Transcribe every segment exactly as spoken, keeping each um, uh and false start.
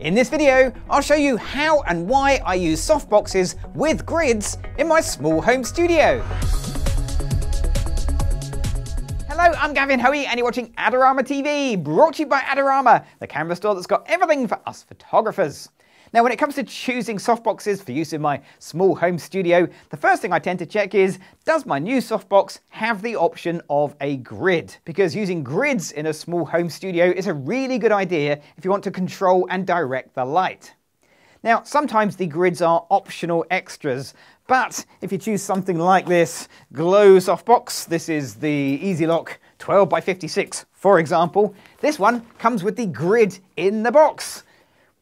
In this video, I'll show you how and why I use softboxes with grids in my small home studio. Hello, I'm Gavin Hoey and you're watching Adorama T V, brought to you by Adorama, the camera store that's got everything for us photographers. Now, when it comes to choosing softboxes for use in my small home studio, the first thing I tend to check is, does my new softbox have the option of a grid? Because using grids in a small home studio is a really good idea if you want to control and direct the light. Now, sometimes the grids are optional extras, but if you choose something like this Glow softbox, this is the Easy Lock twelve by fifty-six, for example, this one comes with the grid in the box,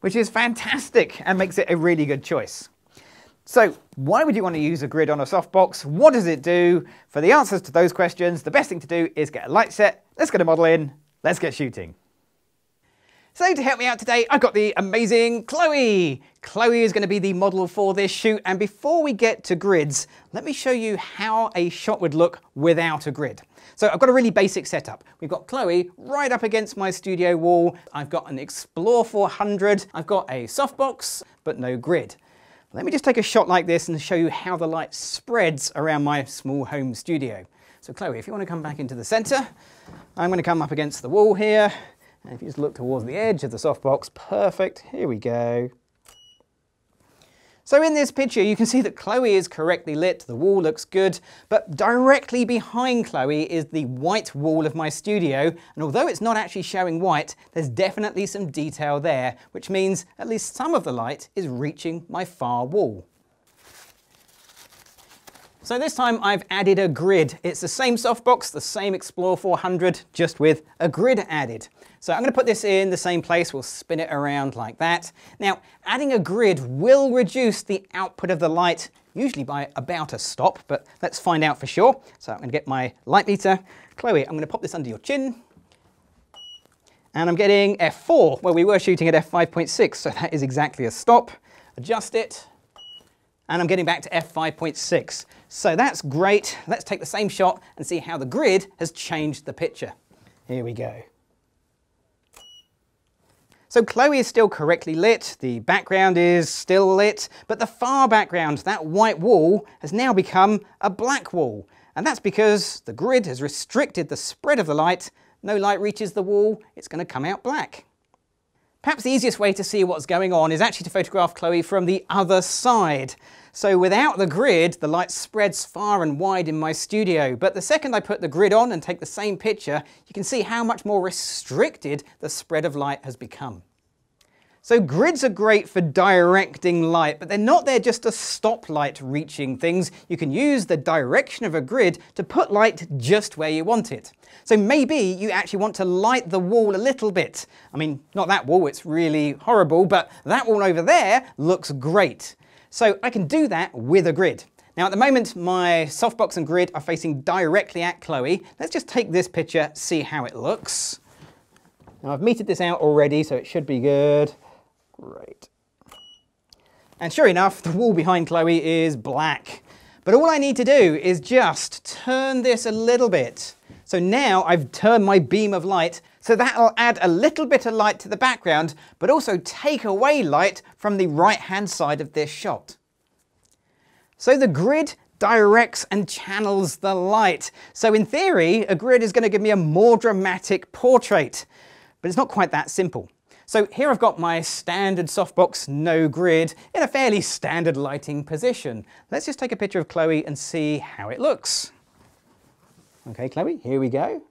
which is fantastic and makes it a really good choice. So why would you want to use a grid on a softbox? What does it do? For the answers to those questions, the best thing to do is get a light set, let's get a model in, let's get shooting. So to help me out today, I've got the amazing Chloe. Chloe is going to be the model for this shoot, and before we get to grids, let me show you how a shot would look without a grid. So I've got a really basic setup. We've got Chloe right up against my studio wall. I've got an Xplor four hundred. I've got a softbox, but no grid. Let me just take a shot like this and show you how the light spreads around my small home studio. So Chloe, if you want to come back into the center, I'm going to come up against the wall here. And if you just look towards the edge of the softbox, perfect, here we go. So in this picture, you can see that Chloe is correctly lit, the wall looks good, but directly behind Chloe is the white wall of my studio, and although it's not actually showing white, there's definitely some detail there, which means at least some of the light is reaching my far wall. So this time I've added a grid. It's the same softbox, the same Xplor four hundred, just with a grid added. So I'm going to put this in the same place, we'll spin it around like that. Now, adding a grid will reduce the output of the light, usually by about a stop, but let's find out for sure. So I'm going to get my light meter. Chloe, I'm going to pop this under your chin. And I'm getting f four, where we were shooting at f five point six, so that is exactly a stop. Adjust it. And I'm getting back to f five point six. So that's great. Let's take the same shot and see how the grid has changed the picture. Here we go. So Chloe is still correctly lit, the background is still lit, but the far background, that white wall, has now become a black wall. And that's because the grid has restricted the spread of the light. No light reaches the wall, it's going to come out black. Perhaps the easiest way to see what's going on is actually to photograph Chloe from the other side. So without the grid, the light spreads far and wide in my studio, but the second I put the grid on and take the same picture, you can see how much more restricted the spread of light has become. So grids are great for directing light, but they're not there just to stop light reaching things. You can use the direction of a grid to put light just where you want it. So maybe you actually want to light the wall a little bit. I mean, not that wall, it's really horrible, but that wall over there looks great. So I can do that with a grid. Now at the moment, my softbox and grid are facing directly at Chloe. Let's just take this picture, see how it looks. Now I've metered this out already, so it should be good. Great. And sure enough, the wall behind Chloe is black. But all I need to do is just turn this a little bit. So now I've turned my beam of light, so that'll add a little bit of light to the background, but also take away light from the right-hand side of this shot. So the grid directs and channels the light. So in theory, a grid is going to give me a more dramatic portrait, but it's not quite that simple. So here I've got my standard softbox, no grid, in a fairly standard lighting position. Let's just take a picture of Chloe and see how it looks. Okay, Chloe, here we go.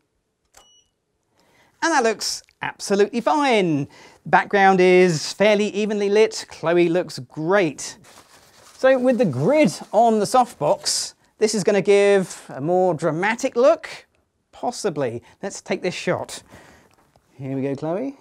And that looks absolutely fine. Background is fairly evenly lit. Chloe looks great. So with the grid on the softbox, this is going to give a more dramatic look, possibly. Let's take this shot. Here we go, Chloe.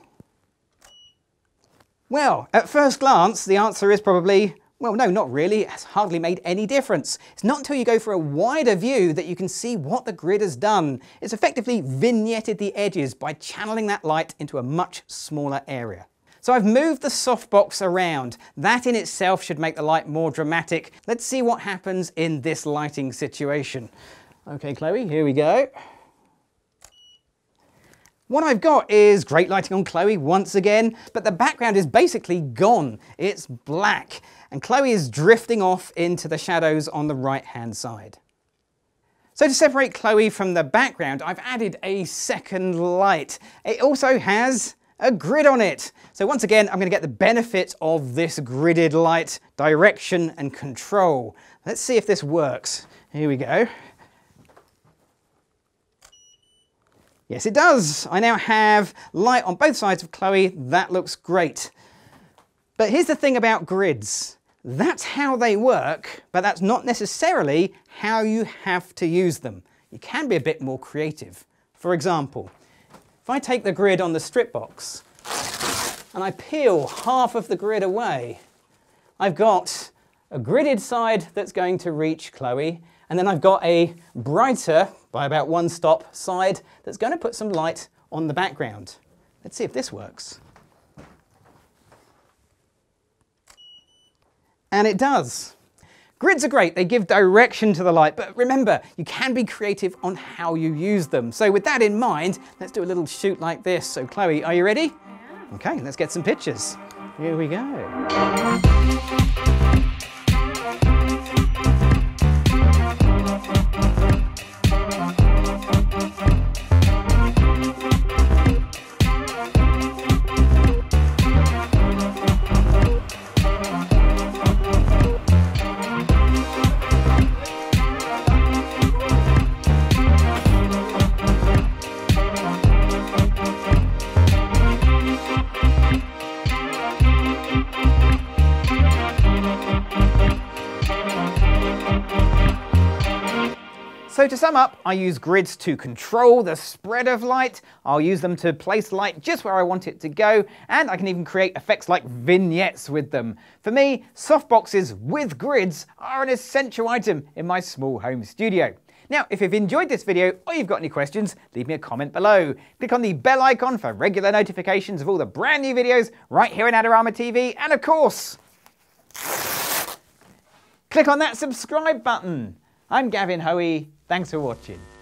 Well, at first glance, the answer is probably, well, no, not really. It's hardly made any difference. It's not until you go for a wider view that you can see what the grid has done. It's effectively vignetted the edges by channeling that light into a much smaller area. So I've moved the softbox around. That in itself should make the light more dramatic. Let's see what happens in this lighting situation. Okay, Chloe, here we go. What I've got is great lighting on Chloe once again, but the background is basically gone. It's black, and Chloe is drifting off into the shadows on the right-hand side. So to separate Chloe from the background, I've added a second light. It also has a grid on it. So once again, I'm going to get the benefit of this gridded light, direction and control. Let's see if this works. Here we go. Yes, it does. I now have light on both sides of Chloe. That looks great. But here's the thing about grids. That's how they work, but that's not necessarily how you have to use them. You can be a bit more creative. For example, if I take the grid on the Stripbox and I peel half of the grid away, I've got a gridded side that's going to reach Chloe, and then I've got a brighter, by about one stop, side that's going to put some light on the background. Let's see if this works. And it does. Grids are great, they give direction to the light, but remember, you can be creative on how you use them. So with that in mind, let's do a little shoot like this. So Chloe, are you ready? Yeah. Okay, let's get some pictures. Here we go. So to sum up, I use grids to control the spread of light, I'll use them to place light just where I want it to go, and I can even create effects like vignettes with them. For me, softboxes with grids are an essential item in my small home studio. Now, if you've enjoyed this video or you've got any questions, leave me a comment below. Click on the bell icon for regular notifications of all the brand new videos right here on Adorama T V, and of course, click on that subscribe button. I'm Gavin Hoey. Thanks for watching.